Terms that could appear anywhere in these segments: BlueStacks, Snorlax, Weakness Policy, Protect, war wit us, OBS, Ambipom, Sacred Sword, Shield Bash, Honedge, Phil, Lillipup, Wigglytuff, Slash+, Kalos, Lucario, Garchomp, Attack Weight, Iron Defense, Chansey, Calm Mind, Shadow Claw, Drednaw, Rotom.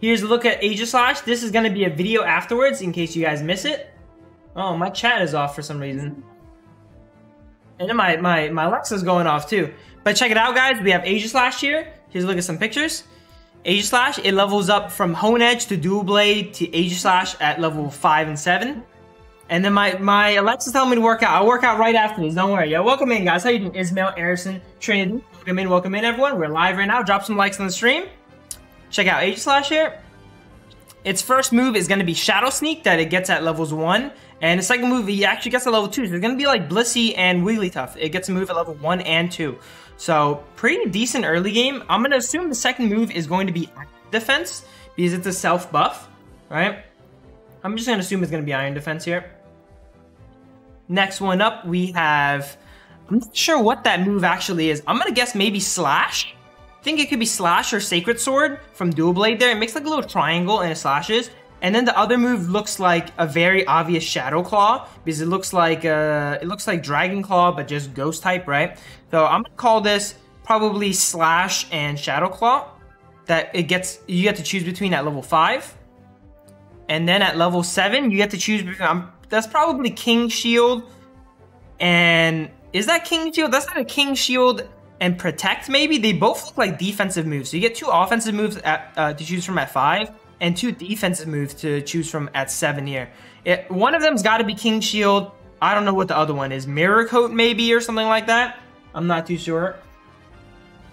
Here's a look at Aegislash. This is gonna be a video afterwards in case you guys miss it. Oh, my chat is off for some reason. And then my Alexa's going off too. But check it out, guys. We have Aegislash here. Here's a look at some pictures. Aegislash, it levels up from Honedge to Dual Blade to Aegislash at level 5 and 7. And then my Alexa's telling me to work out. I'll work out right after this, don't worry. Yo, welcome in, guys. How you doing? Ismail, Harrison, Trinity. Welcome in, everyone. We're live right now. Drop some likes on the stream. Check out Aegislash here. Its first move is going to be Shadow Sneak that it gets at levels 1. And the second move, he actually gets at level 2. So it's going to be like Blissey and Wigglytuff. It gets a move at level 1 and 2. So pretty decent early game. I'm going to assume the second move is going to be Iron Defense because it's a self buff, right? I'm just going to assume it's going to be Iron Defense here. Next one up, we have... I'm not sure what that move actually is. I'm going to guess maybe Slash. I think it could be Slash or Sacred Sword from Dual Blade there. It makes like a little triangle and it slashes. And then the other move looks like a very obvious Shadow Claw because it looks like Dragon Claw, but just Ghost type, right? So I'm gonna call this probably Slash and Shadow Claw. That it gets, you get to choose between at level 5, and then at level 7 you get to choose between. That's probably King Shield, and is that King Shield? That's not a King Shield and Protect maybe. They both look like defensive moves. So you get two offensive moves at, to choose from at 5. And two defensive moves to choose from at 7 here. One of them's got to be King Shield. I don't know what the other one is. Mirror Coat maybe or something like that. I'm not too sure.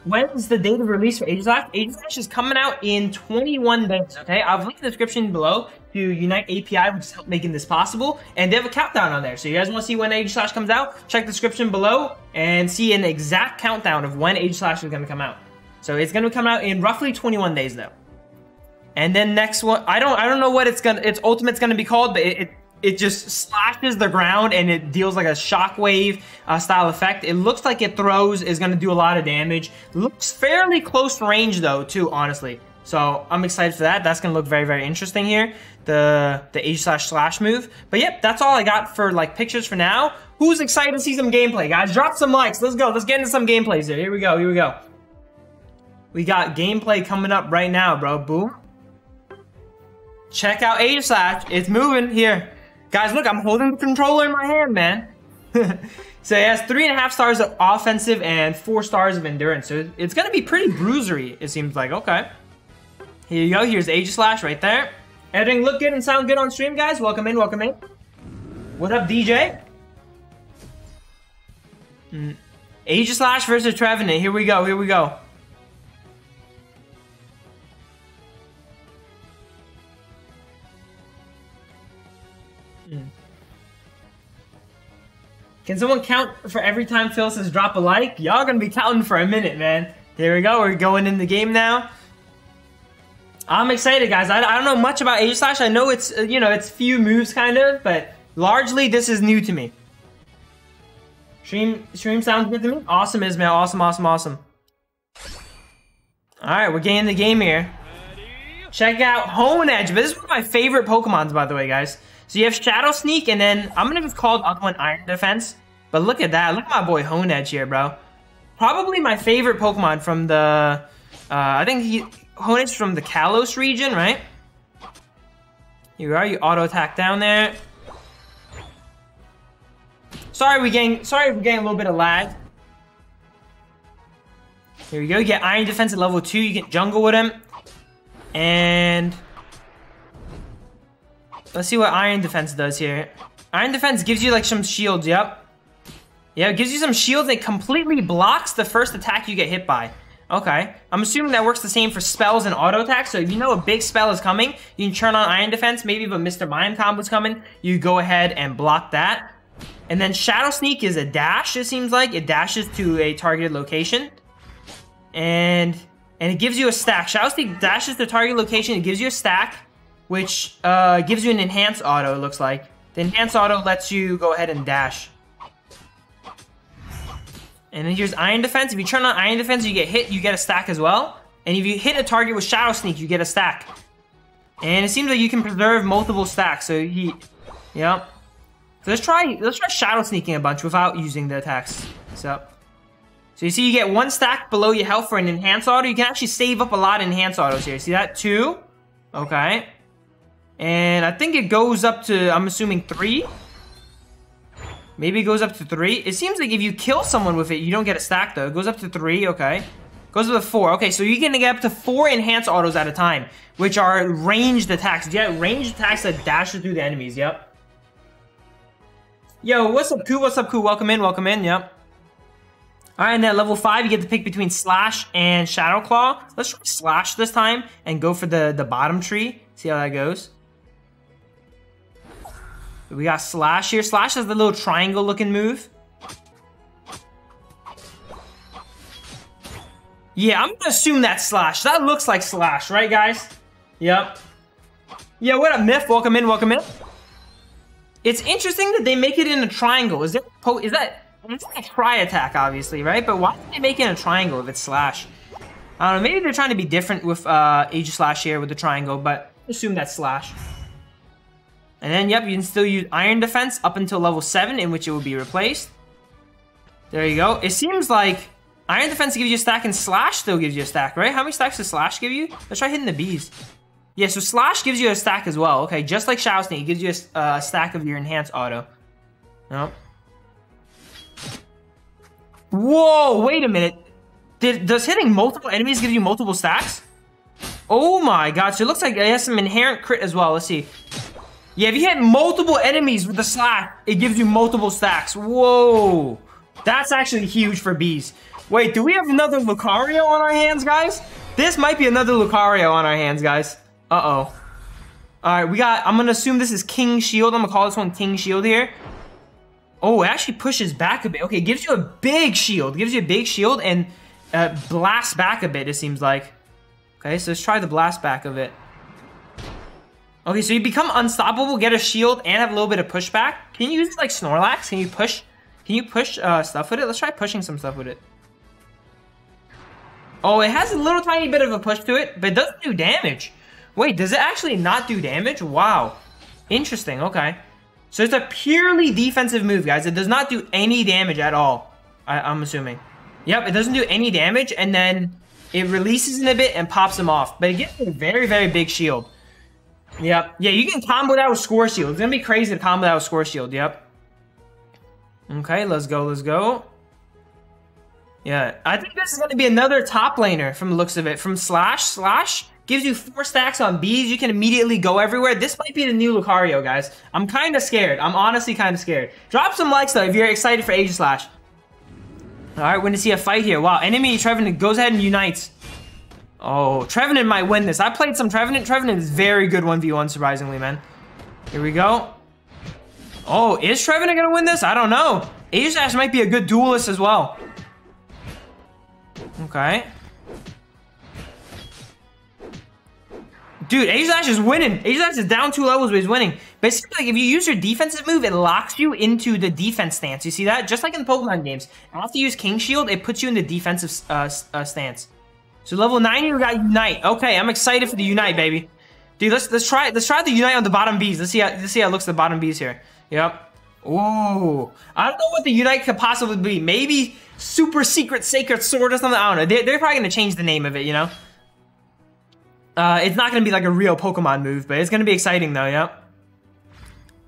When is the date of release for Aegislash? Aegislash is coming out in 21 days, okay? I've linked in the description below to Unite API, which is making this possible. And they have a countdown on there. So you guys want to see when Aegislash comes out, check the description below and see an exact countdown of when Aegislash is going to come out. So it's going to come out in roughly 21 days though. And then next one, I don't know what its ultimate's gonna be called, but it just slashes the ground and it deals like a shockwave style effect. It looks like it throws, is gonna do a lot of damage. Looks fairly close range though, too, honestly. So I'm excited for that. That's gonna look very, very interesting here. The Aegislash slash move. But yep, that's all I got for like pictures for now. Who's excited to see some gameplay, guys? Drop some likes. Let's go. Let's get into some gameplays here. Here we go. Here we go. We got gameplay coming up right now, bro. Boom. Check out Aegislash. It's moving here. Guys, look, I'm holding the controller in my hand, man. So it has 3.5 stars of offensive and 4 stars of endurance. So it's going to be pretty bruisery, it seems like. Okay. Here you go. Here's Aegislash right there. Everything look good and sound good on stream, guys. Welcome in. Welcome in. What up, DJ? Aegislash versus Trevenant. Here we go. Here we go. Can someone count for every time Phil says drop a like? Y'all gonna be counting for a minute, man. Here we go. We're going in the game now. I'm excited, guys. I don't know much about Aegislash. I know it's, you know, it's few moves kind of, but largely this is new to me. Stream sounds good to me. Awesome, Ismail. Awesome, awesome, awesome. All right, we're getting in the game here. Check out Honedge. This is one of my favorite Pokemons, by the way, guys. So you have Shadow Sneak, and then I'm going to just call the other one Iron Defense. But look at that. Look at my boy Honedge here, bro. Probably my favorite Pokemon from the... I think Honedge from the Kalos region, right? Here we are. You auto-attack down there. Sorry we're getting a little bit of lag. Here we go. You get Iron Defense at level 2. You can jungle with him. And... let's see what Iron Defense does here. Iron Defense gives you like some shields, yep. Yeah, it gives you some shields and completely blocks the first attack you get hit by. Okay, I'm assuming that works the same for spells and auto attacks. So if you know a big spell is coming, you can turn on Iron Defense, maybe if a Mr. Mime combo's coming, you go ahead and block that. And then Shadow Sneak is a dash, it seems like. It dashes to a targeted location. And it gives you a stack. Shadow Sneak dashes to target location, it gives you a stack, which gives you an enhanced auto, it looks like. The enhanced auto lets you go ahead and dash. And then here's Iron Defense. If you turn on Iron Defense, you get hit, you get a stack as well. And if you hit a target with Shadow Sneak, you get a stack. And it seems like you can preserve multiple stacks, so yep. So let's try Shadow Sneaking a bunch without using the attacks. So you see you get 1 stack below your health for an enhanced auto. You can actually save up a lot of enhanced autos here. See that? 2. Okay. And I think it goes up to, I'm assuming, 3. Maybe it goes up to 3. It seems like if you kill someone with it, you don't get a stack, though. It goes up to 3, okay. Goes up to 4. Okay, so you're gonna get up to 4 enhanced autos at a time, which are ranged attacks. Yeah, ranged attacks that dash through the enemies, yep. Yo, what's up, Koo? What's up, Koo? Welcome in, yep. Alright, and at level 5, you get to pick between Slash and Shadow Claw. Let's try Slash this time and go for the bottom tree. See how that goes. We got Slash here. Slash has the little triangle looking move. Yeah, I'm gonna assume that's Slash. That looks like Slash, right guys? Yep. Yeah, what up, Myth? Welcome in. It's interesting that they make it in a triangle. It's a try attack, obviously, right? But why did they make it in a triangle if it's Slash? I don't know, maybe they're trying to be different with Aegislash here with the triangle, but I assume that's Slash. And then, yep, you can still use Iron Defense up until level 7, in which it will be replaced. There you go. It seems like Iron Defense gives you a stack and Slash still gives you a stack, right? How many stacks does Slash give you? Let's try hitting the Bs. Yeah, so Slash gives you a stack as well. Okay, just like Shadow Sneak, it gives you a stack of your enhanced auto. Nope. Whoa, wait a minute. Does hitting multiple enemies give you multiple stacks? Oh my god, so it looks like it has some inherent crit as well. Let's see. Yeah, if you hit multiple enemies with the Slash, it gives you multiple stacks. Whoa. That's actually huge for bees. Wait, do we have another Lucario on our hands, guys? This might be another Lucario on our hands, guys. Uh-oh. Alright, we got... I'm gonna assume this is King Shield. I'm gonna call this one King Shield here. Oh, it actually pushes back a bit. Okay, it gives you a big shield. It gives you a big shield and blasts back a bit, it seems like. Okay, so let's try the blast back of it. Okay, so you become unstoppable, get a shield, and have a little bit of pushback. Can you use it like Snorlax? Can you push stuff with it? Let's try pushing some stuff with it. Oh, it has a little tiny bit of a push to it, but it doesn't do damage. Wait, does it actually not do damage? Wow. Interesting, okay. So it's a purely defensive move, guys. It does not do any damage at all, I'm assuming. Yep, it doesn't do any damage, and then it releases in a bit and pops him off. But it gets a very, very big shield. Yep. Yeah, you can combo that with Score Shield. It's gonna be crazy to combo that with Score Shield. Yep. Okay, let's go. Yeah, I think this is gonna be another top laner from the looks of it. From Slash. Slash gives you 4 stacks on bees. You can immediately go everywhere. This might be the new Lucario, guys. I'm kind of scared. I'm honestly kind of scared. Drop some likes, though, if you're excited for Aegislash. All right, we're gonna see a fight here. Wow, enemy Trevenant goes ahead and unites. Oh, Trevenant might win this. I played some Trevenant. Trevenant is very good 1v1, surprisingly, man. Here we go. Oh, is Trevenant gonna win this? I don't know. Aegislash might be a good duelist as well. Okay. Dude, Aegislash is winning. Aegislash is down 2 levels, but he's winning. Basically, like, if you use your defensive move, it locks you into the defense stance. You see that? Just like in the Pokemon games. After you use King Shield, it puts you in the defensive stance. So level 90, we got Unite. Okay, I'm excited for the Unite, baby. Dude, let's try the Unite on the bottom bees. Let's see how it looks at the bottom bees here. Yep. Ooh. I don't know what the Unite could possibly be. Maybe Super Secret Sacred Sword or something. I don't know. They're probably gonna change the name of it, you know? It's not gonna be like a real Pokemon move, but it's gonna be exciting though, yep.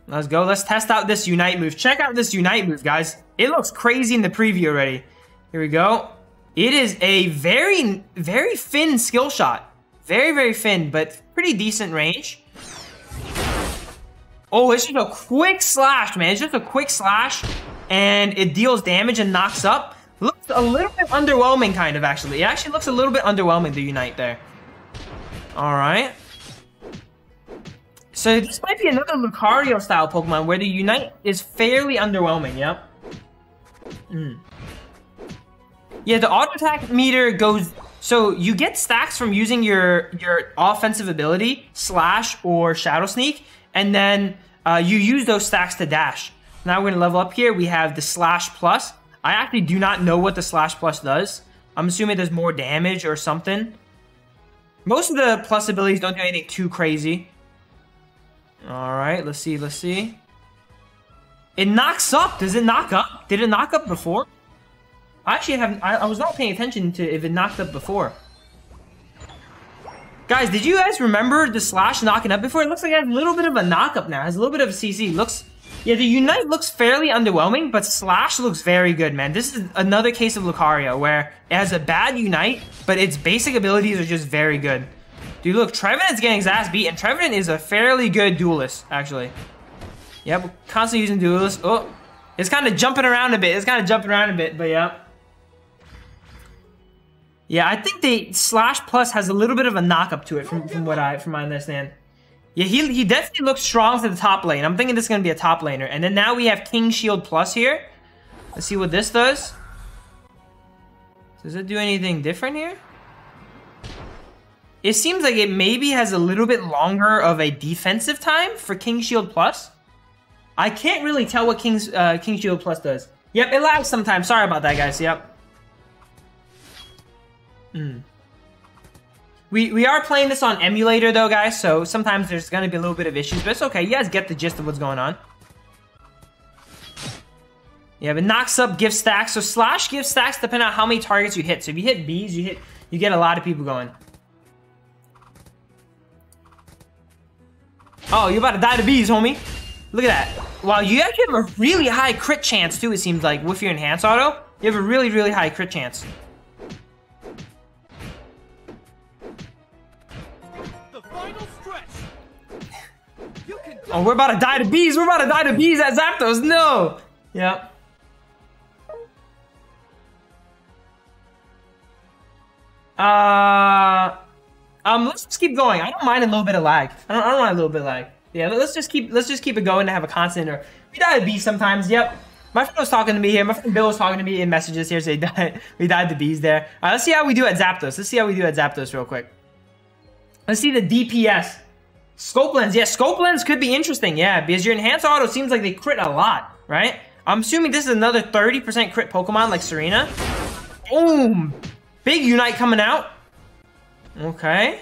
Let's go. Let's test out this Unite move. Check out this Unite move, guys. It looks crazy in the preview already. Here we go. It is a very, very thin skill shot. Very, very thin, but pretty decent range. Oh, it's just a quick slash, man. It's just a quick slash, and it deals damage and knocks up. Looks a little bit underwhelming, kind of, actually. It actually looks a little bit underwhelming, the Unite there. All right. So this might be another Lucario-style Pokemon where the Unite is fairly underwhelming, yep. Mm. Yeah, the auto attack meter goes... So you get stacks from using your offensive ability, Slash or Shadow Sneak, and then you use those stacks to dash. Now we're gonna level up here. We have the Slash+. I actually do not know what the Slash+ does. I'm assuming it does more damage or something. Most of the plus abilities don't do anything too crazy. All right, let's see. It knocks up. Does it knock up? Did it knock up before? I actually haven't, I was not paying attention to if it knocked up before. Guys, did you guys remember the Slash knocking up before? It looks like it has a little bit of a knockup now. It has a little bit of CC. Looks, yeah, the Unite looks fairly underwhelming, but Slash looks very good, man. This is another case of Lucario where it has a bad Unite, but its basic abilities are just very good. Dude, look, Trevenant's getting his ass beat, and Trevenant is a fairly good duelist, actually. Yep, we're constantly using duelist. Oh, it's kind of jumping around a bit. It's kind of jumping around a bit, but yeah. Yeah, I think the Slash Plus has a little bit of a knockup to it from my understand. Yeah, he definitely looks strong to the top lane. I'm thinking this is going to be a top laner. And then now we have King Shield Plus here. Let's see what this does. Does it do anything different here? It seems like it maybe has a little bit longer of a defensive time for King Shield Plus. I can't really tell what King Shield Plus does. Yep, it lags sometimes. Sorry about that, guys. Yep. We are playing this on emulator though, guys, so sometimes there's gonna be a little bit of issues, but it's okay. You guys get the gist of what's going on. Yeah, but knocks up gift stacks. So Slash gift stacks depend on how many targets you hit. So if you hit bees, you get a lot of people going. Oh, you're about to die to bees, homie. Look at that. Wow, you actually have a really high crit chance too, it seems like, with your enhance auto. You have a really, really high crit chance. Oh, we're about to die to bees. We're about to die to bees at Zapdos. No. Yep. Let's just keep going. I don't mind a little bit of lag. I don't mind a little bit of lag. Yeah, let's just keep it going to have a constant. Or we die to bees sometimes. Yep. My friend was talking to me here. My friend Bill was talking to me in messages here. So we died to bees there. Let's see how we do at Zapdos. Let's see how we do at Zapdos real quick. Let's see the DPS. Scope Lens, yeah, Scope Lens could be interesting, yeah, because your enhanced auto seems like they crit a lot, right? I'm assuming this is another 30% crit Pokemon like Serena. Boom! Big Unite coming out. Okay.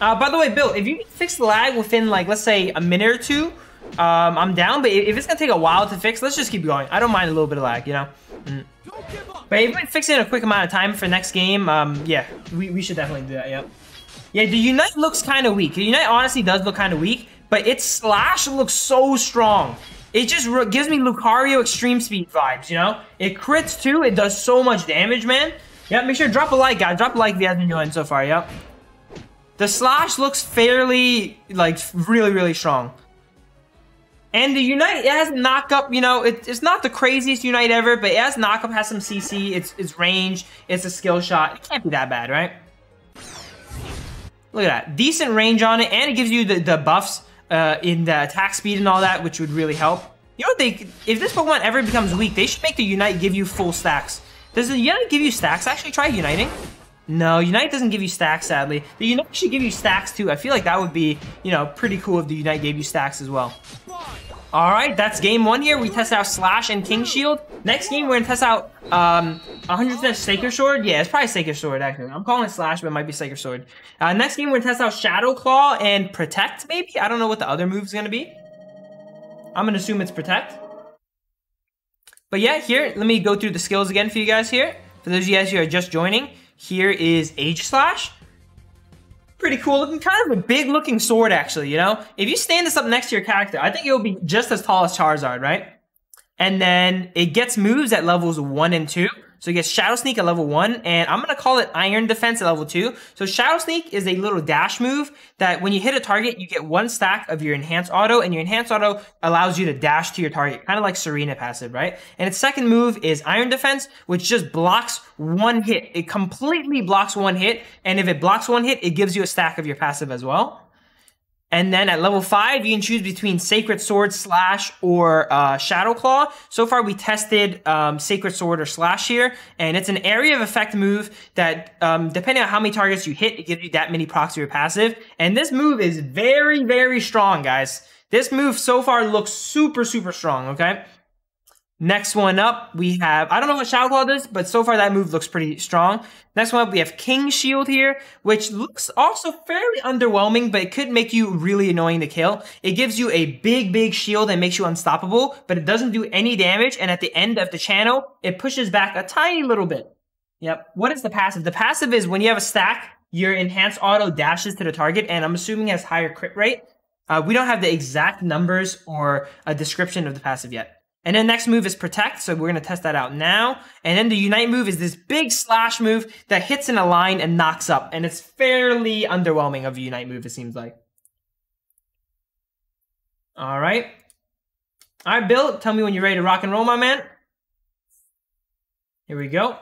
By the way, Bill, if you fix lag within, like, let's say a minute or two, I'm down, but if it's gonna take a while to fix, let's just keep going. I don't mind a little bit of lag, you know? Don't give up. But if we fix it in a quick amount of time for next game, yeah, we should definitely do that, yep. Yeah, the Unite looks kind of weak. The Unite honestly does look kind of weak, but its Slash looks so strong. It just gives me Lucario extreme speed vibes, you know? It crits too, it does so much damage, man. Yep, make sure to drop a like, guys. Drop a like if you guys have been doing so far, yep. The Slash looks fairly, like, really, really strong. And the Unite, it has knockup, you know, it's not the craziest Unite ever, but it has knockup, has some CC, it's range, it's a skill shot. It can't be that bad, right? Look at that. Decent range on it, and it gives you the buffs in the attack speed and all that, which would really help. You know what they, if this Pokemon ever becomes weak, they should make the Unite give you full stacks. Does the Unite give you stacks? Actually, try Uniting. No, Unite doesn't give you stacks, sadly. The Unite should give you stacks, too. I feel like that would be, you know, pretty cool if the Unite gave you stacks as well. All right, that's game one here. We test out Slash and King Shield. Next game, we're going to test out 100% Sacred Sword. Yeah, it's probably Sacred Sword, actually. I'm calling it Slash, but it might be Sacred Sword. Next game, we're going to test out Shadow Claw and Protect, maybe? I don't know what the other move's going to be. I'm going to assume it's Protect. But yeah, here, let me go through the skills again for you guys here. For those of you guys who are just joining, here is Aegislash. Pretty cool looking, kind of a big looking sword actually, you know? If you stand this up next to your character, I think it'll be just as tall as Charizard, right? And then it gets moves at levels 1 and 2. So it gets Shadow Sneak at level 1, and I'm going to call it Iron Defense at level 2. So Shadow Sneak is a little dash move that when you hit a target, you get one stack of your Enhanced Auto, and your Enhanced Auto allows you to dash to your target, kind of like Serena passive, right? And its second move is Iron Defense, which just blocks one hit. It completely blocks one hit, and if it blocks one hit, it gives you a stack of your passive as well. And then at level 5, you can choose between Sacred Sword, Slash, or Shadow Claw. So far, we tested Sacred Sword or Slash here. And it's an area of effect move that, depending on how many targets you hit, it gives you that many procs of your passive. And this move is very, very strong, guys. This move so far looks super, super strong, okay? Next one up, we have, I don't know what Shadow Claw does, but so far that move looks pretty strong. Next one up, we have King Shield here, which looks also fairly underwhelming, but it could make you really annoying to kill. It gives you a big, big shield and makes you unstoppable, but it doesn't do any damage, and at the end of the channel, it pushes back a tiny little bit. Yep. What is the passive? The passive is when you have a stack, your enhanced auto dashes to the target, and I'm assuming has higher crit rate. We don't have the exact numbers or a description of the passive yet. And then next move is Protect, so we're going to test that out now. And then the Unite move is this big slash move that hits in a line and knocks up. And it's fairly underwhelming of a Unite move, it seems like. All right. All right, Bill, tell me when you're ready to rock and roll, my man. Here we go.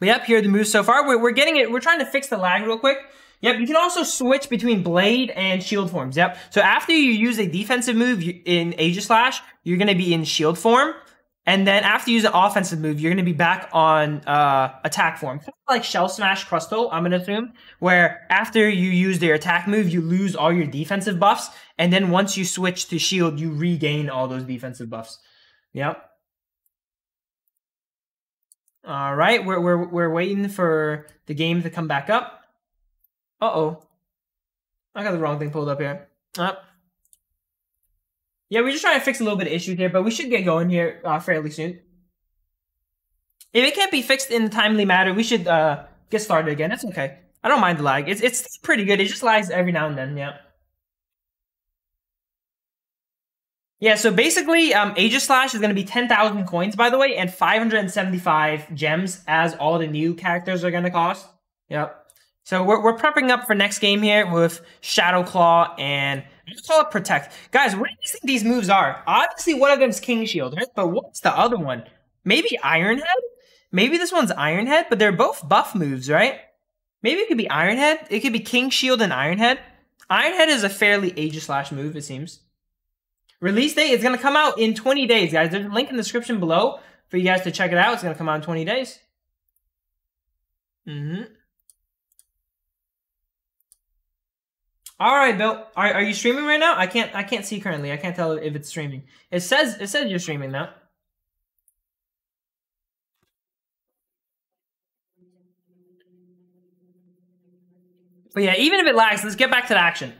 Yep, here are the moves so far. We're getting it. We're trying to fix the lag real quick. Yep, you can also switch between blade and shield forms, yep. So after you use a defensive move in Aegislash, you're gonna be in shield form. And then after you use an offensive move, you're gonna be back on attack form. Kind of like Shell Smash Crustle, I'm gonna assume, where after you use their attack move, you lose all your defensive buffs. And then once you switch to shield, you regain all those defensive buffs. Yep. All right, we're waiting for the game to come back up. Uh-oh. I got the wrong thing pulled up here. Yeah, we're just trying to fix a little bit of issues here, but we should get going here fairly soon. If it can't be fixed in a timely manner, we should get started again. That's okay. I don't mind the lag. It's pretty good. It just lags every now and then, yeah. Yeah, so basically, Aegislash is going to be 10,000 coins, by the way, and 575 gems as all the new characters are going to cost. Yep. So we're prepping up for next game here with Shadow Claw and let's call it Protect. Guys, what do you think these moves are? Obviously, one of them is King Shield, right? But what's the other one? Maybe Iron Head? Maybe this one's Iron Head, but they're both buff moves, right? Maybe it could be Iron Head. It could be King Shield and Iron Head. Iron Head is a fairly Aegislash move, it seems. Release date is going to come out in 20 days, guys. There's a link in the description below for you guys to check it out. It's going to come out in 20 days. All right, Bill. Are you streaming right now? I can't see currently. I can't tell if it's streaming. It says you're streaming now. But yeah, even if it lags, let's get back to the action.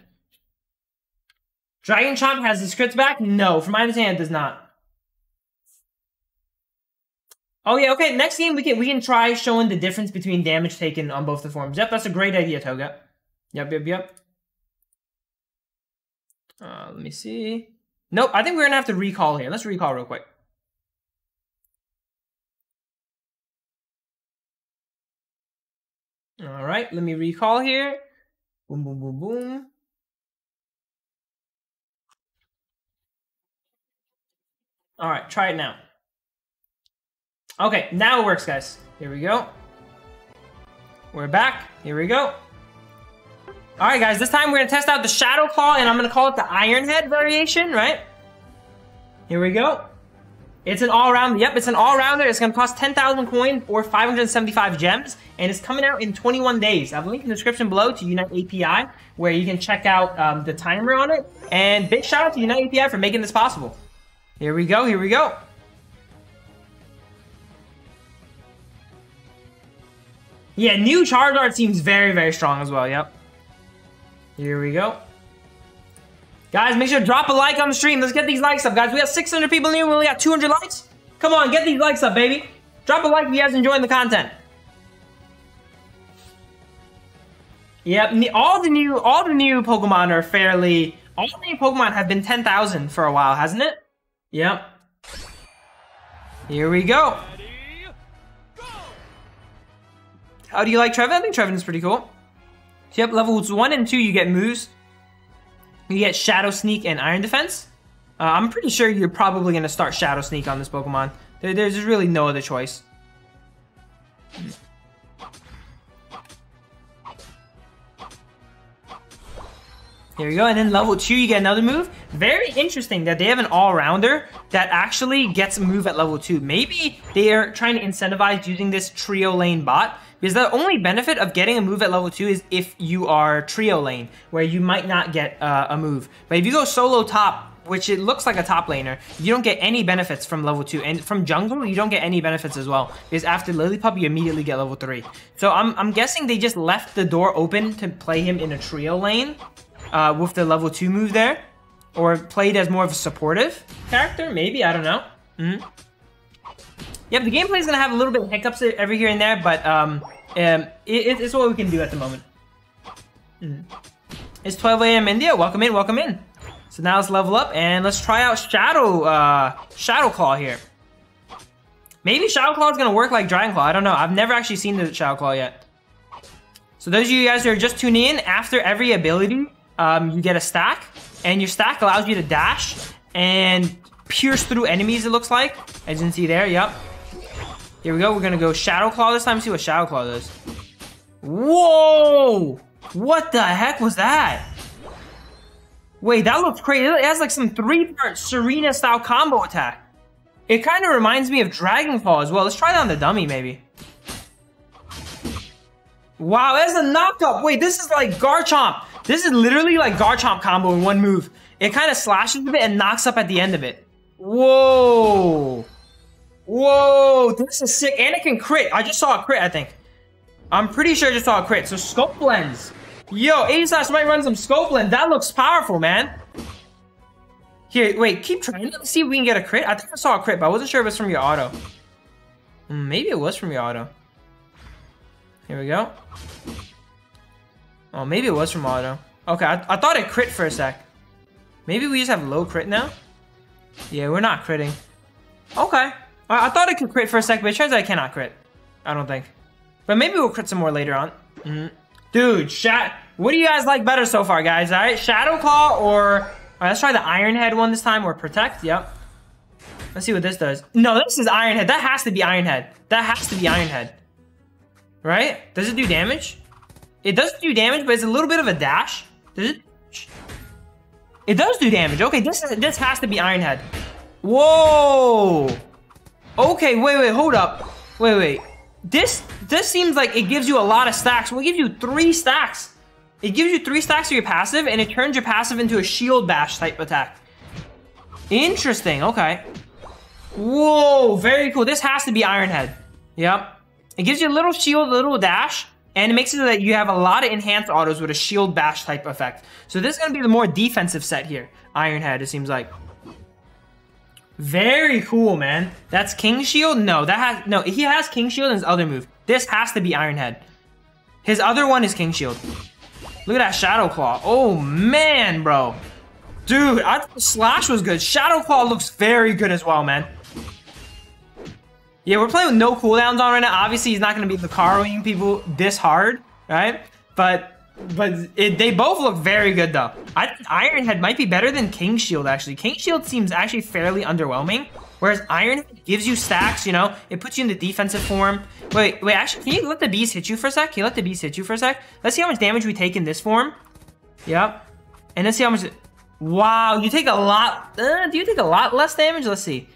Dragon Chomp has his crits back? No, from my understanding, it does not. Oh yeah, okay. Next game we can try showing the difference between damage taken on both the forms. Yep, that's a great idea, Toga. Yep. Let me see. Nope, I think we're going to have to recall here. Let's recall real quick. All right, let me recall here. Boom, boom, boom, boom. All right, try it now. Okay, now it works, guys. Here we go. We're back. Here we go. All right, guys, this time we're gonna test out the Shadow Claw, and I'm gonna call it the Iron Head variation, right? Here we go. It's an all-rounder. Yep, it's an all-rounder. It's gonna cost 10,000 coins or 575 gems, and it's coming out in 21 days. I have a link in the description below to Unite API, where you can check out the timer on it. And big shout out to Unite API for making this possible. Here we go, here we go. Yeah, new Charizard seems very, very strong as well, yep. Here we go. Guys, make sure to drop a like on the stream. Let's get these likes up, guys. We got 600 people in here. We only got 200 likes. Come on, get these likes up, baby. Drop a like if you guys are enjoying the content. Yep, all the new Pokemon are fairly... All the new Pokemon have been 10,000 for a while, hasn't it? Yep. Here we go. How do you like Trevenant? I think Trevenant is pretty cool. So yep, levels 1 and 2, you get moves. You get Shadow Sneak and Iron Defense. I'm pretty sure you're probably going to start Shadow Sneak on this Pokemon. There's really no other choice. There we go, and then level 2, you get another move. Very interesting that they have an all-rounder that actually gets a move at level 2. Maybe they are trying to incentivize using this trio lane bot, because the only benefit of getting a move at level 2 is if you are trio lane, where you might not get a move. But if you go solo top, which it looks like a top laner, you don't get any benefits from level 2. And from jungle, you don't get any benefits as well. Because after Lillipup, you immediately get level 3. So I'm guessing they just left the door open to play him in a trio lane with the level 2 move there. Or played as more of a supportive character, maybe, I don't know. Yeah, the gameplay is going to have a little bit of hiccups every here and there, but it's what we can do at the moment. It's 12 a.m. India. Welcome in, welcome in. So now let's level up and let's try out Shadow Claw here. Maybe Shadow Claw is going to work like Dragon Claw. I don't know. I've never actually seen the Shadow Claw yet. So those of you guys who are just tuning in, after every ability, you get a stack. And your stack allows you to dash and pierce through enemies, it looks like. As you can see there, yep. Here we go. We're going to go Shadow Claw this time. See what Shadow Claw does. Whoa! What the heck was that? Wait, that looks crazy. It has like some three-part Serena-style combo attack. It kind of reminds me of Dragon Claw as well. Let's try it on the dummy, maybe. Wow, that's a knock-up. Wait, this is like Garchomp. This is literally like Garchomp combo in one move. It kind of slashes a bit and knocks up at the end of it. Whoa. Whoa, this is sick. And it can crit. I just saw a crit, I think. I'm pretty sure I just saw a crit. So Scope Lens. Yo, Aegislash might run some Scope Lens. That looks powerful, man. Here, wait, keep trying. Let's see if we can get a crit. I think I saw a crit, but I wasn't sure if it was from your auto. Maybe it was from your auto. Here we go. Oh, maybe it was from auto. Okay, I thought it crit for a sec. Maybe we just have low crit now? Yeah, we're not critting. Okay. I thought it could crit for a sec, but it turns out I cannot crit. I don't think. But maybe we'll crit some more later on. Dude, what do you guys like better so far, guys? All right, Shadow Claw or... All right, let's try the Iron Head one this time, or Protect. Yep. Let's see what this does. No, this is Iron Head. That has to be Iron Head. That has to be Iron Head. Right? Does it do damage? It does do damage, but it's a little bit of a dash. Does it? It does do damage. Okay, this has to be Iron Head. Whoa! Okay, wait, hold up. Wait. This seems like it gives you a lot of stacks. Well, it gives you 3 stacks. It gives you 3 stacks of your passive, and it turns your passive into a Shield Bash type attack. Interesting, okay. Whoa, very cool. This has to be Iron Head. Yep. It gives you a little shield, a little dash, and it makes it so that you have a lot of enhanced autos with a Shield Bash type effect. So this is going to be the more defensive set here. Iron Head, it seems like. Very cool, man. That's King Shield? No, he has King Shield in his other move. This has to be Iron Head. His other one is King Shield. Look at that Shadow Claw. Oh, man, bro. Dude, I thought Slash was good. Shadow Claw looks very good as well, man. Yeah, we're playing with no cooldowns on right now. Obviously, he's not going to be Lucarioing people this hard, right? But they both look very good, though. I think Iron Head might be better than King Shield, actually. King Shield seems actually fairly underwhelming, whereas Iron Head gives you stacks, you know? It puts you in the defensive form. Wait, actually, can you let the bees hit you for a sec? Can you let the bees hit you for a sec? Let's see how much damage we take in this form. Yep. And let's see how much... Wow, you take a lot... do you take a lot less damage? Let's see.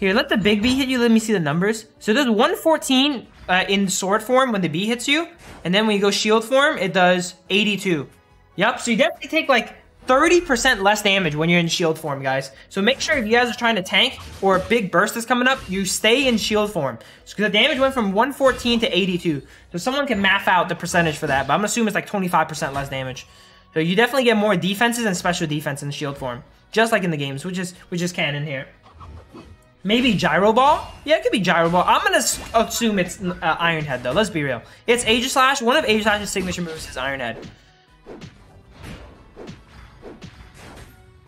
Here, let the big bee hit you. Let me see the numbers. So there's 114... in sword form when the bee hits you, and then when you go shield form, it does 82. Yep, so you definitely take like 30% less damage when you're in shield form, guys. So make sure if you guys are trying to tank or a big burst is coming up, you stay in shield form. So the damage went from 114 to 82. So someone can math out the percentage for that, but I'm assuming it's like 25% less damage. So you definitely get more defenses and special defense in shield form, just like in the games, which is canon here. Maybe Gyro Ball? Yeah, it could be Gyro Ball. I'm going to assume it's Iron Head, though. Let's be real. It's Aegislash. One of Aegislash's signature moves is Iron Head.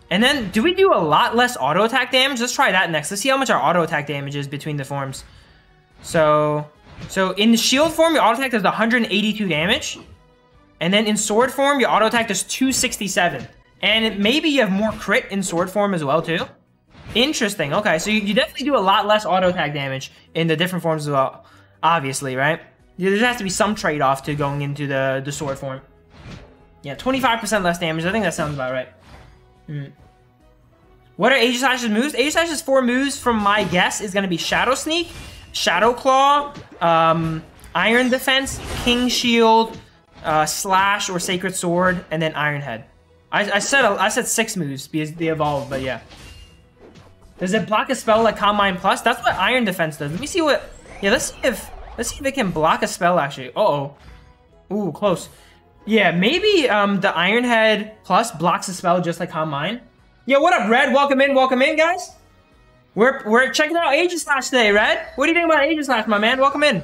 And then, do we do a lot less auto attack damage? Let's try that next. Let's see how much our auto attack damage is between the forms. So in the shield form, your auto attack does 182 damage. And then in sword form, your auto attack does 267. And maybe you have more crit in sword form as well, too. Interesting. Okay, so you definitely do a lot less auto attack damage in the different forms as well, obviously, right? There has to be some trade-off to going into the sword form. Yeah, 25% less damage. I think that sounds about right. What are Aegislash's moves? Aegislash's 4 moves, from my guess, is going to be Shadow Sneak, Shadow Claw, Iron Defense, King Shield, Slash or Sacred Sword, and then Iron Head. I said 6 moves because they evolved, but yeah. Does it block a spell like Calm Mind Plus? That's what Iron Defense does. Let me see what. Yeah, let's see if it can block a spell actually. Ooh, close. Yeah, maybe the Iron Head Plus blocks a spell just like Calm Mind. Yo, what up, Red? Welcome in, guys. We're checking out Aegislash today, Red. What do you think about Aegislash, my man? Welcome in.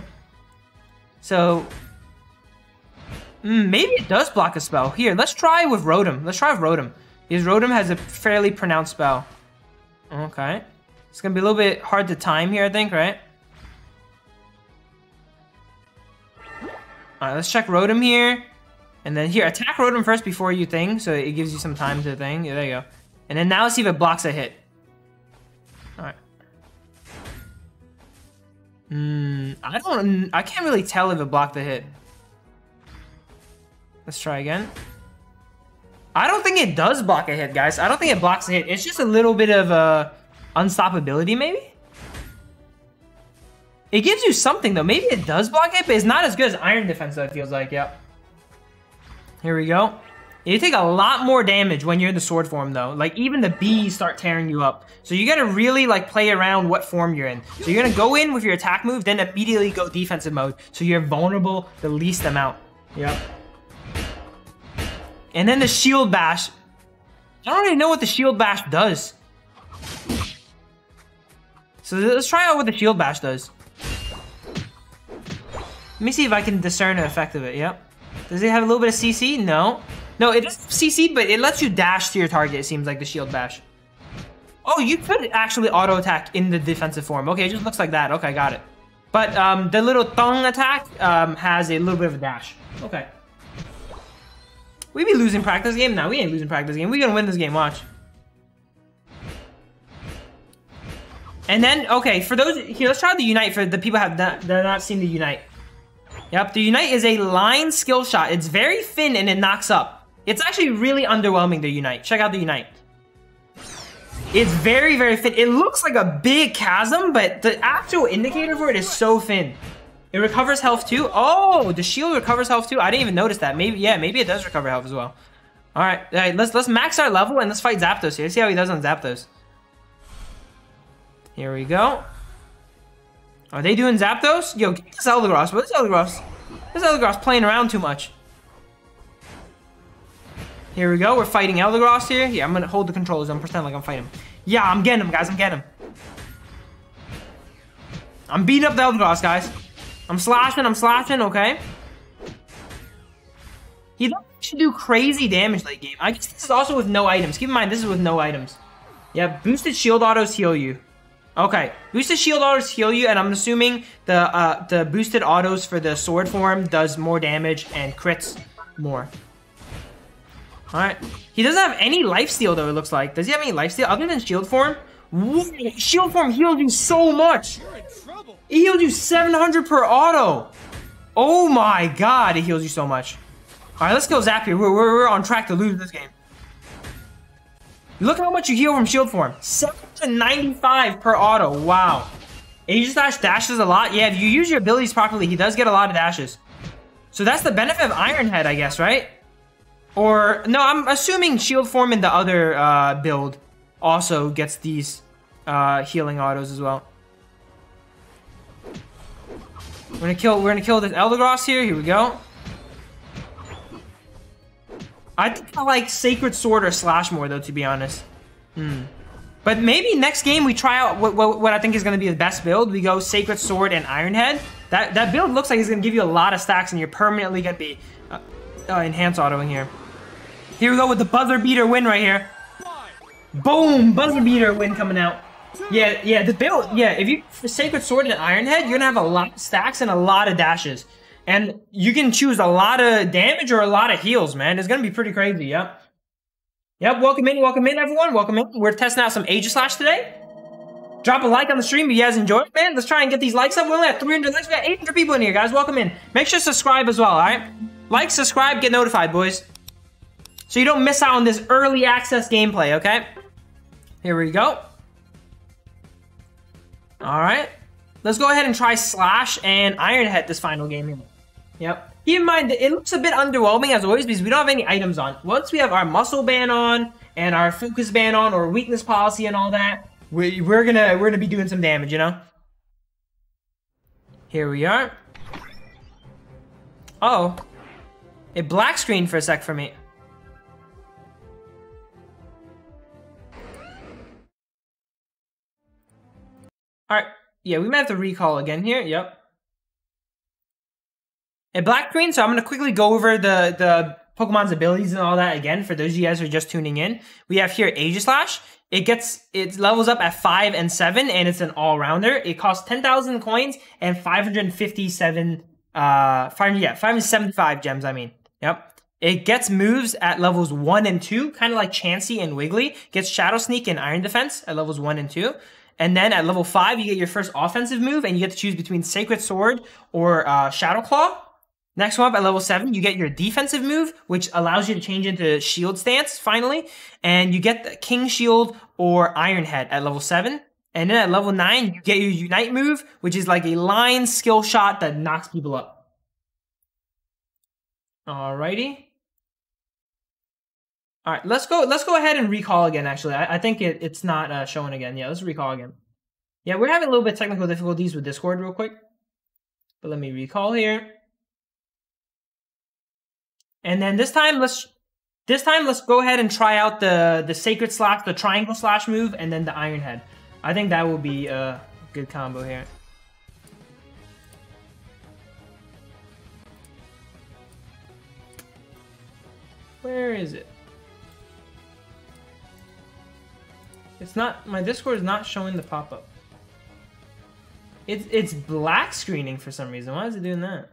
So, maybe it does block a spell. Here, let's try with Rotom. Because Rotom has a fairly pronounced spell. Okay. It's gonna be a little bit hard to time here, I think, right? Alright, let's check Rotom here. And then here, attack Rotom first before you thing, so it gives you some time to thing. Yeah, there you go. And then now let's see if it blocks a hit. Alright. I can't really tell if it blocked the hit. Let's try again. I don't think it does block a hit, guys. I don't think it blocks a hit. It's just a little bit of unstoppability, maybe? It gives you something, though. Maybe it does block it, but it's not as good as Iron Defense, though, it feels like. Yep. Here we go. You take a lot more damage when you're in the sword form, though. Like, even the bees start tearing you up. So you gotta really, like, play around what form you're in. So you're gonna go in with your attack move, then immediately go defensive mode. So you're vulnerable the least amount. Yep. And then the Shield Bash. I don't even know what the Shield Bash does. So let's try out what the Shield Bash does. Let me see if I can discern the effect of it, yep. Does it have a little bit of CC? No. No, it doesn't CC, but it lets you dash to your target, it seems like, the Shield Bash. Oh, you could actually auto-attack in the defensive form. Okay, it just looks like that. Okay, got it. But the little thong attack has a little bit of a dash. Okay. We be losing practice game? No, we ain't losing practice game. We gonna win this game, watch. And then, okay, for those... Here, let's try the Unite for the people who have not seen the Unite. Yep, the Unite is a line skill shot. It's very thin and it knocks up. It's actually really underwhelming, the Unite. Check out the Unite. It's very, very thin. It looks like a big chasm, but the actual indicator for it is so thin. It recovers health too. Oh, the shield recovers health too. I didn't even notice that. Maybe, yeah, maybe it does recover health as well. All right, let's max our level and let's fight Zapdos here. Let's see how he does on Zapdos. Here we go. Are they doing Zapdos? Yo, get this Eldegoss. What is Eldegoss? This Eldegoss playing around too much. Here we go. We're fighting Eldegoss here. Yeah, I'm gonna hold the controllers. I'm pretending like I'm fighting him. Yeah, I'm getting him, guys. I'm getting him. I'm beating up the Eldegoss, guys. I'm slashing, okay? He doesn't actually do crazy damage late game. I guess this is also with no items. Keep in mind, this is with no items. Yeah, boosted shield autos heal you. Okay, boosted shield autos heal you, and I'm assuming the boosted autos for the sword form does more damage and crits more. Alright. He doesn't have any lifesteal, though, it looks like. Does he have any lifesteal other than shield form? Whoa, shield form healed you so much! It healed you 700 per auto. Oh my god, it heals you so much. All right, let's go Zap here. We're on track to lose this game. Look how much you heal from shield form. 795 per auto. Wow. Aegislash dashes a lot. Yeah, if you use your abilities properly, he does get a lot of dashes. So that's the benefit of Iron Head, I guess, right? Or, no, I'm assuming shield form in the other build also gets these healing autos as well. We're gonna kill this Eldegoss here. Here we go. I think I like Sacred Sword or Slash more, though, to be honest. But maybe next game we try out what I think is gonna be the best build. We go Sacred Sword and Iron Head. That build looks like it's gonna give you a lot of stacks, and you're permanently gonna be enhanced autoing here. Here we go with the buzzer beater win right here. Boom! Buzzer beater win coming out. Yeah, the build, yeah, if you Sacred Sword and Iron Head, you're gonna have a lot of stacks and a lot of dashes. And you can choose a lot of damage or a lot of heals, man. It's gonna be pretty crazy, yep. Yep, welcome in, everyone, welcome in. We're testing out some Aegislash today. Drop a like on the stream if you guys enjoyed, man. Let's try and get these likes up. We only have 300 likes, we got 800 people in here, guys, welcome in. Make sure to subscribe as well, all right? Like, subscribe, get notified, boys. So you don't miss out on this early access gameplay, okay? Here we go. All right, let's go ahead and try Slash and Iron Head this final game. Yep. Keep in mind that it looks a bit underwhelming as always because we don't have any items on. Once we have our muscle band on and our focus band on or weakness policy and all that, we're gonna be doing some damage, you know? Here we are. Oh. It black screened for a sec for me. Alright. Yeah, we might have to recall again here. Yep. It black screened, so I'm gonna quickly go over the Pokemon's abilities and all that again for those of you guys who are just tuning in. We have here Aegislash. It levels up at 5 and 7, and it's an all-rounder. It costs 10,000 coins and 575 gems, I mean. Yep. It gets moves at levels 1 and 2, kind of like Chansey and Wiggly. Gets Shadow Sneak and Iron Defense at levels 1 and 2. And then at level 5, you get your first offensive move, and you get to choose between Sacred Sword or Shadow Claw. Next one up at level 7, you get your defensive move, which allows you to change into shield stance, finally. And you get the King Shield or Iron Head at level 7. And then at level 9, you get your Unite move, which is like a line skill shot that knocks people up. Alrighty. Alright, let's go ahead and recall again, actually. I think it's not showing again. Yeah, let's recall again. Yeah, we're having a little bit of technical difficulties with Discord real quick. But let me recall here. And then this time let's go ahead and try out the Sacred Slash, the Triangle Slash move, and then the Iron Head. I think that will be a good combo here. Where is it? It's not, my Discord is not showing the pop-up. It's black screening for some reason. Why is it doing that?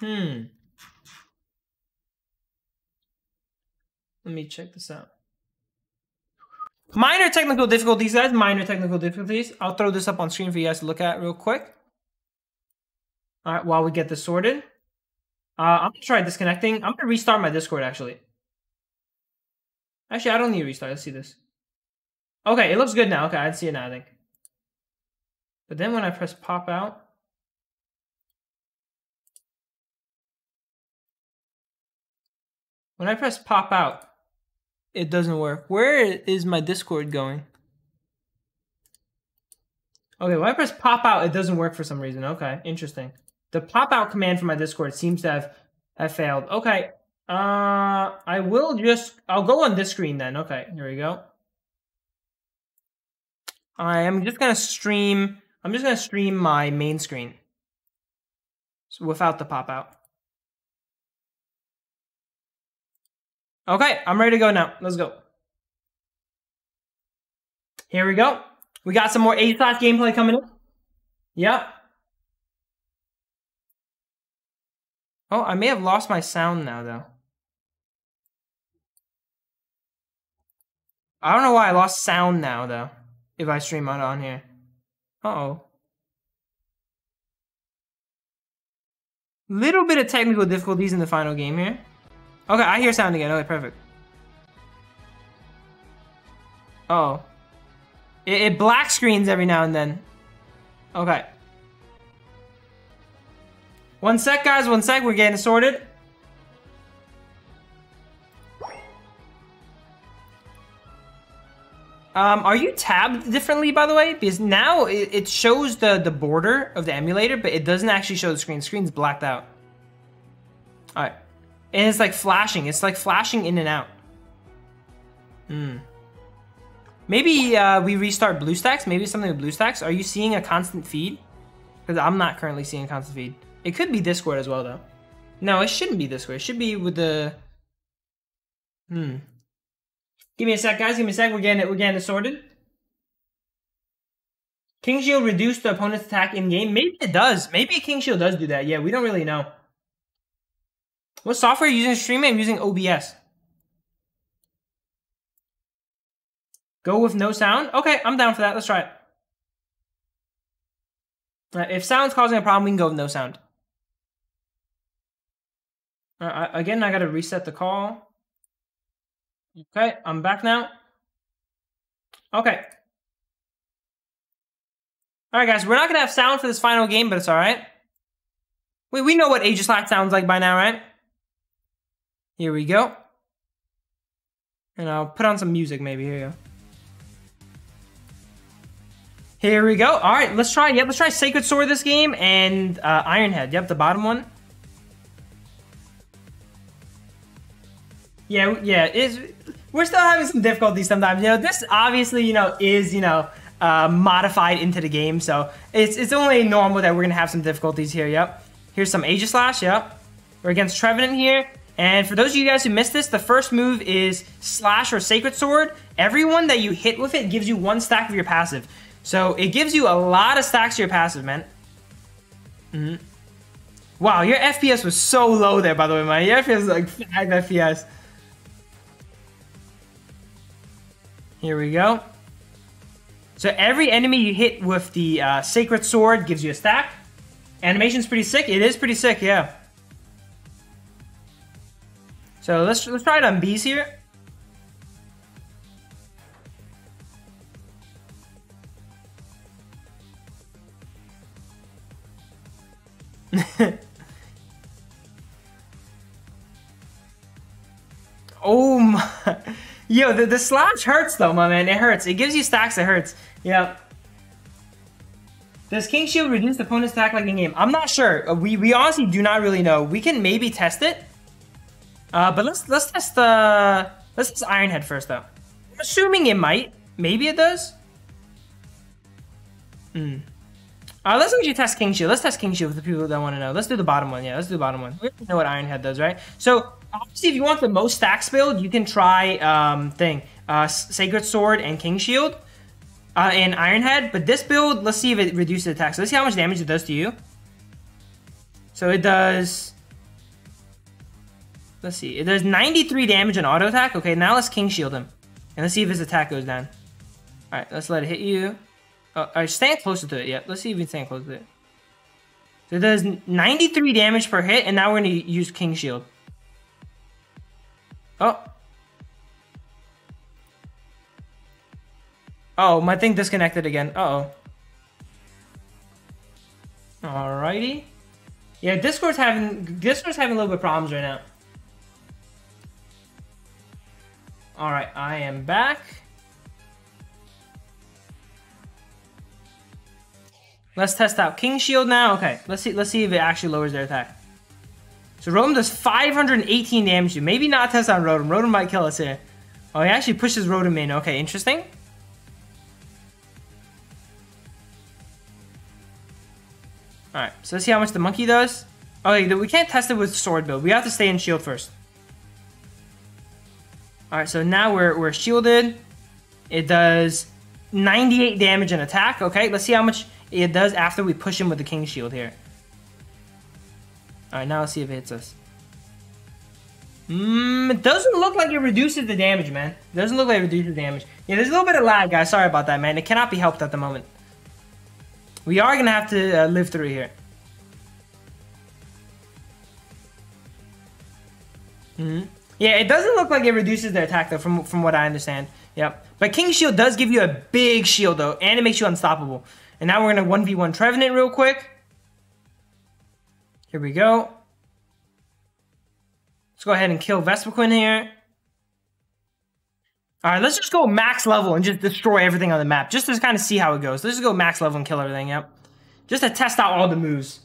Let me check this out. Minor technical difficulties, guys. Minor technical difficulties. I'll throw this up on screen for you guys to look at real quick. All right, while we get this sorted. I'm going to try disconnecting. I'm going to restart my Discord, actually. Actually, I don't need to restart. Let's see this. Okay, it looks good now. Okay, I see it now, I think. But then when I press pop out... When I press pop out, it doesn't work. Where is my Discord going? Okay, when I press pop out, it doesn't work for some reason. Okay, interesting. The pop out command for my Discord seems to have failed. Okay, I'll go on this screen then. Okay, here we go. I am just gonna stream. I'm just gonna stream my main screen without the pop out. Okay, I'm ready to go now. Let's go. Here we go. We got some more Aegislash gameplay coming in. Yep. Oh, I may have lost my sound now, though. I don't know why I lost sound now, though, if I stream it on here. Uh-oh. Little bit of technical difficulties in the final game here. Okay, I hear sound again. Okay, perfect. Oh. It black screens every now and then. Okay. One sec, guys. One sec. We're getting sorted. Are you tabbed differently, by the way? Because now it shows the border of the emulator, but it doesn't actually show the screen. The screen's blacked out. All right. And it's like flashing. It's like flashing in and out. Maybe we restart BlueStacks. Maybe something with BlueStacks. Are you seeing a constant feed? Because I'm not currently seeing a constant feed. It could be Discord as well, though. No, it shouldn't be Discord. It should be with the... Give me a sec, guys. Give me a sec. We're getting it sorted. King Shield reduced the opponent's attack in-game. Maybe it does. Maybe King Shield does do that. Yeah, we don't really know. What software are you using to stream it? I'm using OBS. Go with no sound? Okay, I'm down for that. Let's try it. Right, if sound's causing a problem, we can go with no sound. Right, again, I gotta reset the call. Okay, I'm back now. Okay. Alright guys, we're not gonna have sound for this final game, but it's alright. Wait, we know what Aegislash sounds like by now, right? Here we go. And I'll put on some music maybe. Here we go. Here we go. All right, let's try. Yep, let's try Sacred Sword this game and Iron Head. Yep, the bottom one. Yeah, yeah. We're still having some difficulties sometimes. You know, this obviously, you know, is, you know, modified into the game, so it's only normal that we're gonna have some difficulties here. Yep. Here's some Aegislash. Yep. We're against Trevenant here. And for those of you guys who missed this, the first move is Slash or Sacred Sword. Everyone that you hit with it gives you one stack of your passive. So it gives you a lot of stacks to your passive, man. Mm-hmm. Wow, your FPS was so low there, by the way, man. Your FPS was like 5 FPS. Here we go. So every enemy you hit with the Sacred Sword gives you a stack. Animation's pretty sick. It is pretty sick, yeah. So let's try it on bees here. Oh my. Yo, the slash hurts though, my man. It hurts. It gives you stacks, it hurts. Yep. Does King Shield reduce the opponent's attack like in game? I'm not sure. We honestly do not really know. We can maybe test it. But let's test the test Iron Head first though. I'm assuming it might. Maybe it does. Hmm. Let's actually test King Shield. Let's test King Shield for the people that want to know. Let's do the bottom one. Yeah, let's do the bottom one. We already know what Iron Head does, right? So obviously, if you want the most stacks build, you can try Sacred Sword and King Shield and Iron Head. But this build, let's see if it reduces attack. So let's see how much damage it does to you. So it does. Let's see. It does 93 damage on auto attack. Okay, now let's King Shield him. And let's see if his attack goes down. All right, let's let it hit you. Oh, all right, stand closer to it. Yeah, let's see if we can stand closer to it. So it does 93 damage per hit, and now we're going to use King Shield. Oh. Oh, my thing disconnected again. Uh-oh. Alrighty. Yeah, Discord's having a little bit of problems right now. All right, I am back. Let's test out King Shield now. Okay, let's see if it actually lowers their attack. So Rotom does 518 damage to you. Maybe not test on Rotom. Rotom might kill us here. Oh, he actually pushes Rotom in. Okay, interesting. All right, so let's see how much the monkey does. Okay, we can't test it with sword build. We have to stay in shield first. All right, so now we're shielded. It does 98 damage and attack. Okay, let's see how much it does after we push him with the King Shield here. All right, now let's see if it hits us. It doesn't look like it reduces the damage, man. It doesn't look like it reduces the damage. Yeah, there's a little bit of lag, guys. Sorry about that, man. It cannot be helped at the moment. We are going to have to live through here. Mm-hmm. Yeah, it doesn't look like it reduces their attack, though, from what I understand. Yep. But King Shield does give you a big shield, though, and it makes you unstoppable. And now we're going to 1v1 Trevenant real quick. Here we go. Let's go ahead and kill Vespiquen here. All right, let's just go max level and just destroy everything on the map, just to kind of see how it goes. Let's just go max level and kill everything, yep. Just to test out all the moves.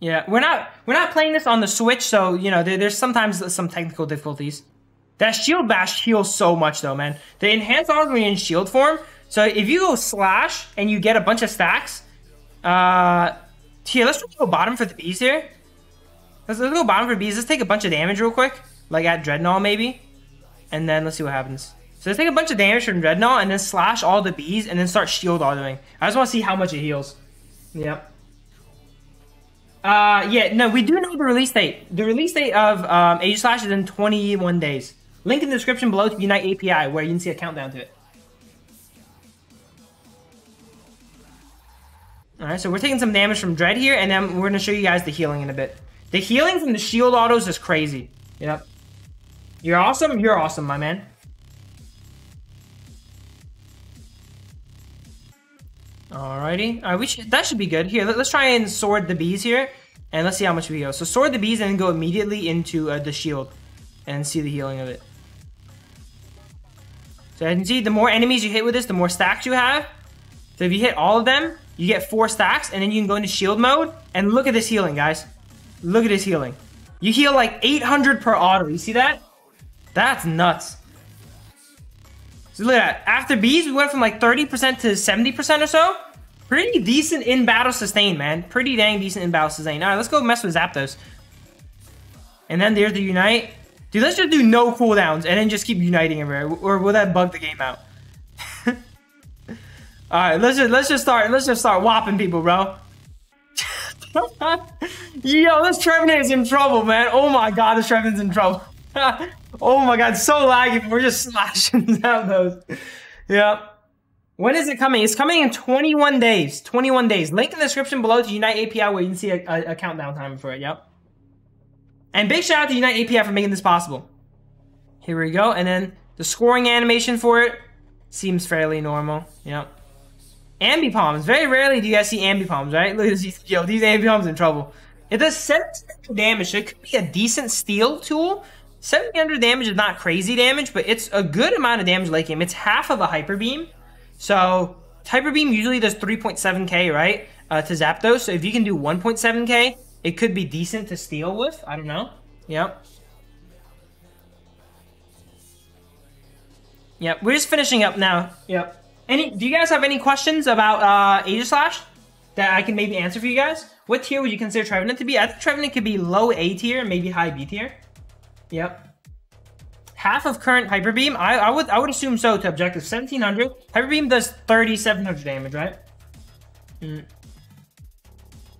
Yeah, we're not playing this on the Switch, so you know there's sometimes some technical difficulties. That Shield Bash heals so much though, man. The enhanced armor in shield form. So if you go slash and you get a bunch of stacks, here let's go bottom for the bees here. Let's go bottom for bees. Let's take a bunch of damage real quick, like at Drednaw maybe, and then let's see what happens. So let's take a bunch of damage from Drednaw and then slash all the bees and then start shield autoing. I just want to see how much it heals. Yep. Yeah, no, we do know the release date. The release date of Aegislash is in 21 days. Link in the description below to Unite API, where you can see a countdown to it. Alright, so we're taking some damage from Dread here, and then we're going to show you guys the healing in a bit. The healing from the shield autos is crazy. Yep. You're awesome, my man. Alrighty, that should be good. Here, let's try and sword the bees here, and let's see how much we go. So sword the bees and then go immediately into the shield and see the healing of it. So as you can see, the more enemies you hit with this, the more stacks you have. So if you hit all of them, you get 4 stacks, and then you can go into shield mode, and look at this healing, guys. Look at this healing. You heal like 800 per auto, you see that? That's nuts. So look at that. After bees, we went from like 30% to 70% or so. Pretty decent in battle sustain, man. Pretty dang decent in battle sustain. All right, let's go mess with Zapdos. And then there's the Unite. Dude, let's just do no cooldowns and then just keep uniting everywhere. Or will that bug the game out? All right, let's just start whopping people, bro. Yo, this Trevenant is in trouble, man. Oh my God, this Trevenant's in trouble. Oh my God, so laggy. We're just slashing Zapdos. Yeah. When is it coming? It's coming in 21 days. 21 days. Link in the description below to Unite API where you can see a countdown time for it. Yep. And big shout out to Unite API for making this possible. Here we go. And then the scoring animation for it seems fairly normal. Yep. Ambipoms. Very rarely do you guys see Ambipoms, right? Look at this. Yo, these Ambipoms in trouble. It does 700 damage, so it could be a decent steal tool. 700 damage is not crazy damage, but it's a good amount of damage late game. It's half of a Hyper Beam. So, Hyper Beam usually does 3.7k, right? To Zapdos. So, if you can do 1.7k, it could be decent to steal with. I don't know. Yep. Yep, we're just finishing up now. Yep. Do you guys have any questions about Aegislash that I can maybe answer for you guys? What tier would you consider Trevenant to be? I think Trevenant could be low A tier, maybe high B tier. Yep. Half of current Hyper Beam? I would assume so to objective. 1700. Hyper Beam does 3700 damage, right? Mm.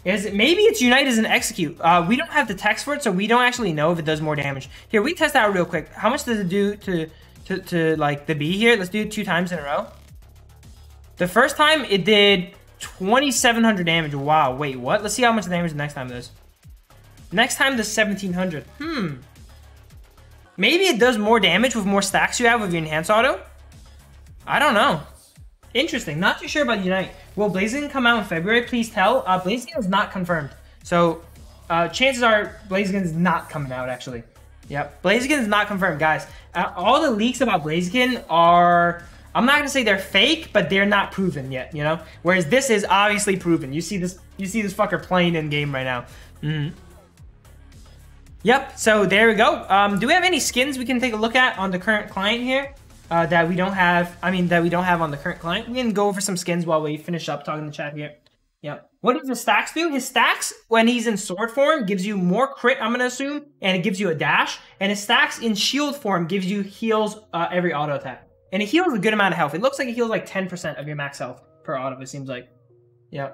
Maybe it's Unite as an Execute. We don't have the text for it, so we don't actually know if it does more damage. Here, we test out real quick. How much does it do to like the bee here? Let's do it 2 times in a row. The first time, it did 2,700 damage. Wow, wait, what? Let's see how much damage the next time does. Next time does 1,700. Hmm. Maybe it does more damage with more stacks you have with your enhanced auto? I don't know. Interesting. Not too sure about Unite. Will Blaziken come out in February? Please tell. Blaziken is not confirmed. So, chances are Blaziken is not coming out, actually. Yep. Blaziken is not confirmed, guys. All the leaks about Blaziken are... I'm not gonna say they're fake, but they're not proven yet, you know? Whereas this is obviously proven. You see this fucker playing in game right now. Mm-hmm. Yep, so there we go. Do we have any skins we can take a look at on the current client here? That we don't have, that we don't have on the current client. We can go over some skins while we finish up talking to chat here. Yep. What does his stacks do? His stacks, when he's in sword form, gives you more crit, I'm gonna assume, and it gives you a dash. And his stacks in shield form gives you heals every auto attack. And it heals a good amount of health. It looks like it heals like 10% of your max health per auto, it seems like. Yeah.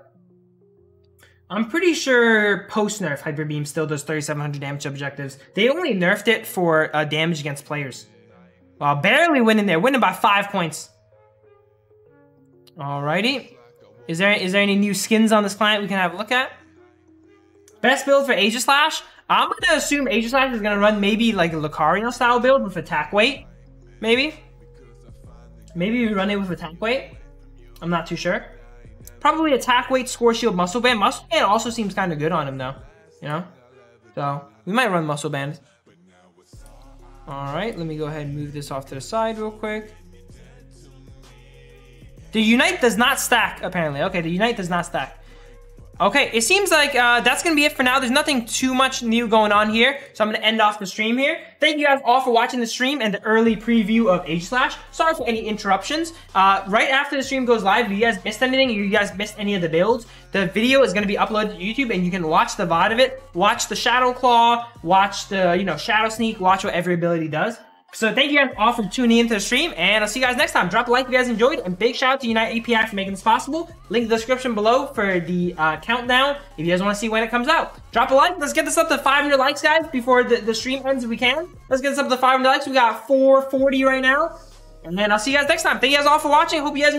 I'm pretty sure post-nerf Hyper Beam still does 3,700 damage objectives. They only nerfed it for damage against players. Barely winning there. Winning by 5 points. Alrighty. Is there any new skins on this client we can have a look at? Best build for Aegislash? I'm going to assume Aegislash is going to run maybe like a Lucario-style build with attack weight. Maybe. Maybe we run it with attack weight. I'm not too sure. Probably attack weight, score shield, muscle band. Muscle band also seems kind of good on him, though. You know? So, we might run muscle band. Alright, let me go ahead and move this off to the side real quick. The Unite does not stack, apparently. Okay, the Unite does not stack. Okay, it seems like that's going to be it for now. There's nothing too much new going on here, so I'm going to end off the stream here. Thank you guys all for watching the stream and the early preview of Aegislash. Sorry for any interruptions. Right after the stream goes live, if you guys missed anything, if you guys missed any of the builds, the video is going to be uploaded to YouTube, and you can watch the VOD of it, watch the Shadow Claw, watch the, you know, Shadow Sneak, watch what every ability does. So thank you guys all for tuning into the stream, and I'll see you guys next time. Drop a like if you guys enjoyed, and big shout out to Unite API for making this possible. Link in the description below for the countdown if you guys want to see when it comes out. Drop a like. Let's get this up to 500 likes, guys, before the stream ends if we can. Let's get this up to 500 likes. We got 440 right now, and then I'll see you guys next time. Thank you guys all for watching. Hope you guys enjoyed.